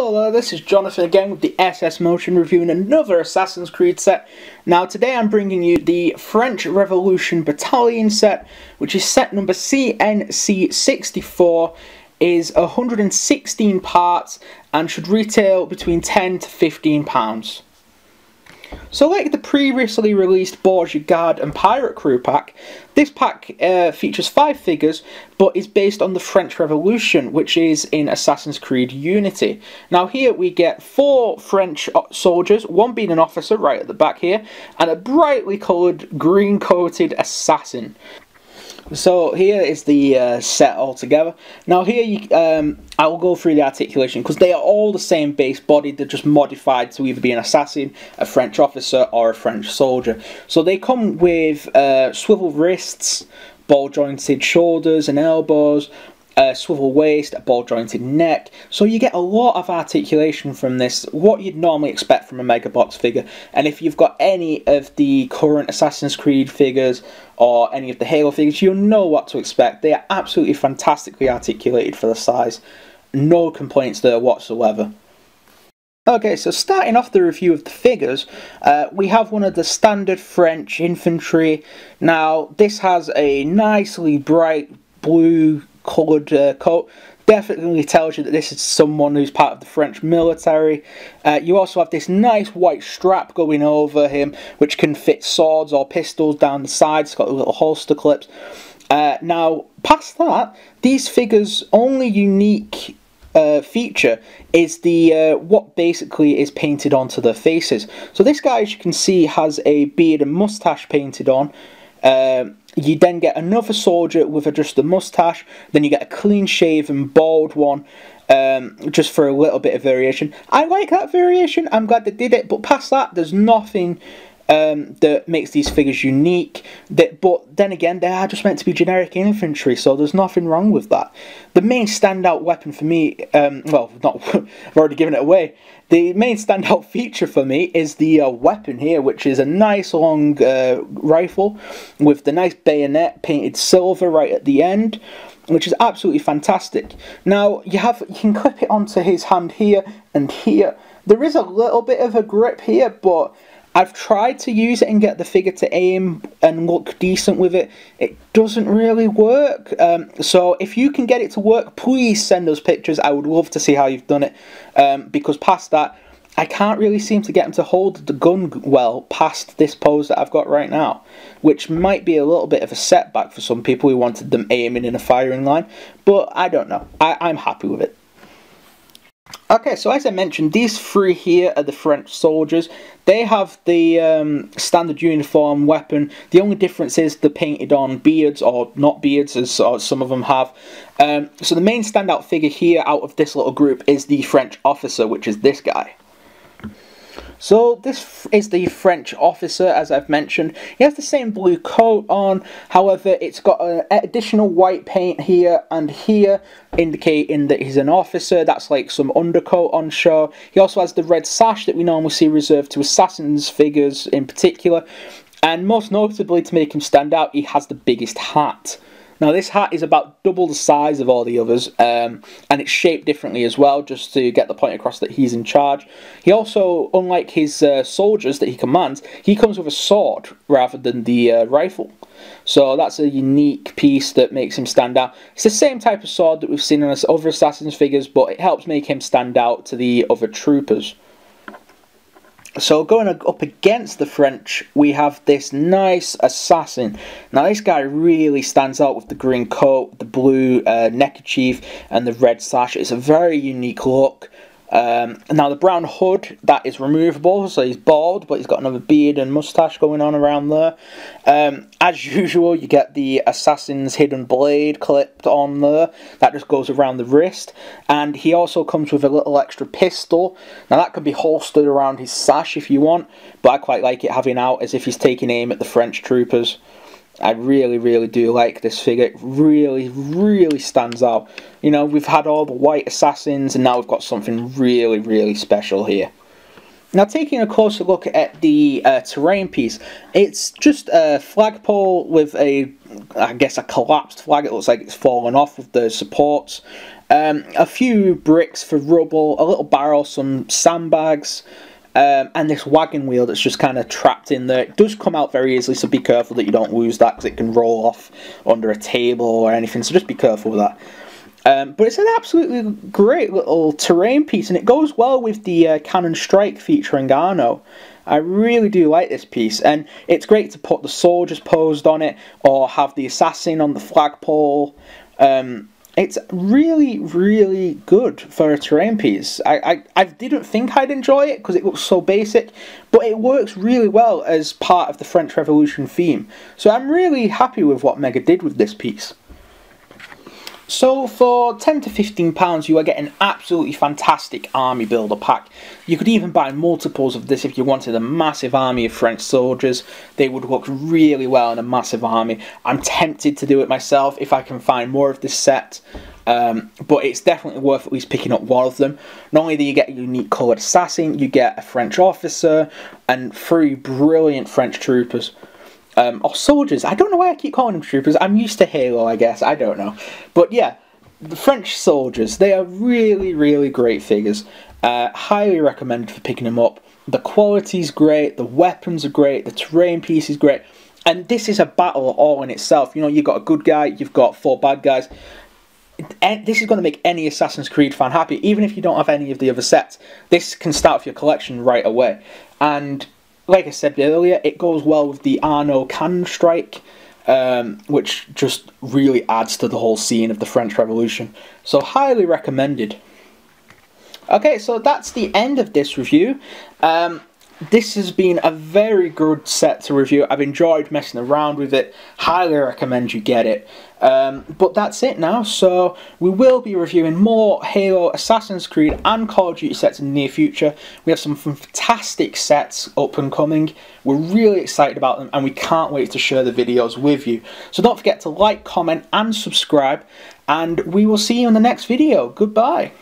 Hello there, this is Jonathan again with the SS Motion reviewing another Assassin's Creed set. Now today I'm bringing you the French Revolution Battalion set, which is set number CNC64, is 116 parts and should retail between £10 to £15. So like the previously released Bourgeois Guard and Pirate Crew pack, this pack features 5 figures but is based on the French Revolution, which is in Assassin's Creed Unity. Now here we get 4 French soldiers, one being an officer right at the back here, and a brightly coloured green coated assassin. So here is the set all together. Now here you, I will go through the articulation because they are all the same base body. They're just modified to either be an assassin, a French officer, or a French soldier. So they come with swivel wrists, ball jointed shoulders and elbows, a swivel waist, a ball jointed neck. So you get a lot of articulation from this, what you'd normally expect from a Mega Bloks figure. And if you've got any of the current Assassin's Creed figures or any of the Halo figures, you'll know what to expect. They are absolutely fantastically articulated for the size. No complaints there whatsoever. Okay, so starting off the review of the figures, we have one of the standard French infantry. Now this has a nicely bright blue coloured coat. Definitely tells you that this is someone who's part of the French military. You also have this nice white strap going over him, which can fit swords or pistols down the side. It's got little holster clips. Now, past that, these figures' only unique feature is the what basically is painted onto their faces. So this guy, as you can see, has a beard and moustache painted on. You then get another soldier with just a moustache, then you get a clean-shaven, bald one, just for a little bit of variation. I like that variation, I'm glad they did it, but past that, there's nothing that makes these figures unique. But then again, they are just meant to be generic infantry, so there's nothing wrong with that. The main standout weapon for me, well, not, I've already given it away. The main standout feature for me is the weapon here, which is a nice long rifle with the nice bayonet painted silver right at the end, which is absolutely fantastic. Now you can clip it onto his hand here and here. There is a little bit of a grip here, but I've tried to use it and get the figure to aim and look decent with it. It doesn't really work. So if you can get it to work, please send us pictures. I would love to see how you've done it. Because past that, I can't really seem to get him to hold the gun well past this pose that I've got right now, which might be a little bit of a setback for some people who wanted them aiming in a firing line. But I don't know. I'm happy with it. Okay, so as I mentioned, these 3 here are the French soldiers. They have the standard uniform weapon. The only difference is the painted on beards, or not beards, as some of them have. So the main standout figure here out of this little group is the French officer, which is this guy. So this is the French officer, as I've mentioned. He has the same blue coat on, however it's got an additional white paint here and here, indicating that he's an officer. That's like some undercoat on show. He also has the red sash that we normally see reserved to assassins figures in particular. And most notably, to make him stand out, he has the biggest hat. Now this hat is about double the size of all the others, and it's shaped differently as well, just to get the point across that he's in charge. He also, unlike his soldiers that he commands, he comes with a sword rather than the rifle. So that's a unique piece that makes him stand out. It's the same type of sword that we've seen in other assassins figures, but it helps make him stand out to the other troopers. So going up against the French, we have this nice assassin. Now this guy really stands out with the green coat, the blue neckerchief and the red sash. It's a very unique look. Now the brown hood, that is removable, so he's bald, but he's got another beard and moustache going on around there. As usual, you get the assassin's hidden blade clipped on there. That just goes around the wrist. And he also comes with a little extra pistol. Now that can be holstered around his sash if you want, but I quite like it having out as if he's taking aim at the French troopers. I really, really do like this figure. It really, really stands out. You know, we've had all the white assassins, and now we've got something really, really special here. Now, taking a closer look at the terrain piece, it's just a flagpole with a I guess a collapsed flag. It looks like it's fallen off with the supports. A few bricks for rubble, a little barrel, some sandbags, and this wagon wheel that's just kind of trapped in there. It does come out very easily, so be careful that you don't lose that, because it can roll off under a table or anything, so just be careful with that. But it's an absolutely great little terrain piece, and it goes well with the Cannon Strike featuring Arno. I really do like this piece, and it's great to put the soldiers posed on it, or have the assassin on the flagpole. It's really, really good for a terrain piece. I didn't think I'd enjoy it because it looks so basic, but it works really well as part of the French Revolution theme. So I'm really happy with what Mega did with this piece. So for £10 to £15 you are getting an absolutely fantastic army builder pack. You could even buy multiples of this if you wanted a massive army of French soldiers. They would look really well in a massive army. I'm tempted to do it myself if I can find more of this set. But it's definitely worth at least picking up one of them. Not only do you get a unique coloured assassin, you get a French officer and 3 brilliant French troopers. Or soldiers. I don't know why I keep calling them troopers. I'm used to Halo, I guess. I don't know. But yeah, the French soldiers, they are really, really great figures. Highly recommended for picking them up. The quality's great, the weapons are great, the terrain piece is great. And this is a battle all in itself. You know, you've got a good guy, you've got 4 bad guys. And this is going to make any Assassin's Creed fan happy, even if you don't have any of the other sets. This can start for your collection right away. And like I said earlier, it goes well with the Arno Cannon Strike, which just really adds to the whole scene of the French Revolution. So highly recommended. Okay, so that's the end of this review. This has been a very good set to review. I've enjoyed messing around with it. Highly recommend you get it. But that's it now, so we will be reviewing more Halo, Assassin's Creed and Call of Duty sets in the near future. We have some fantastic sets up and coming. We're really excited about them and we can't wait to share the videos with you. So don't forget to like, comment and subscribe, and we will see you in the next video. Goodbye.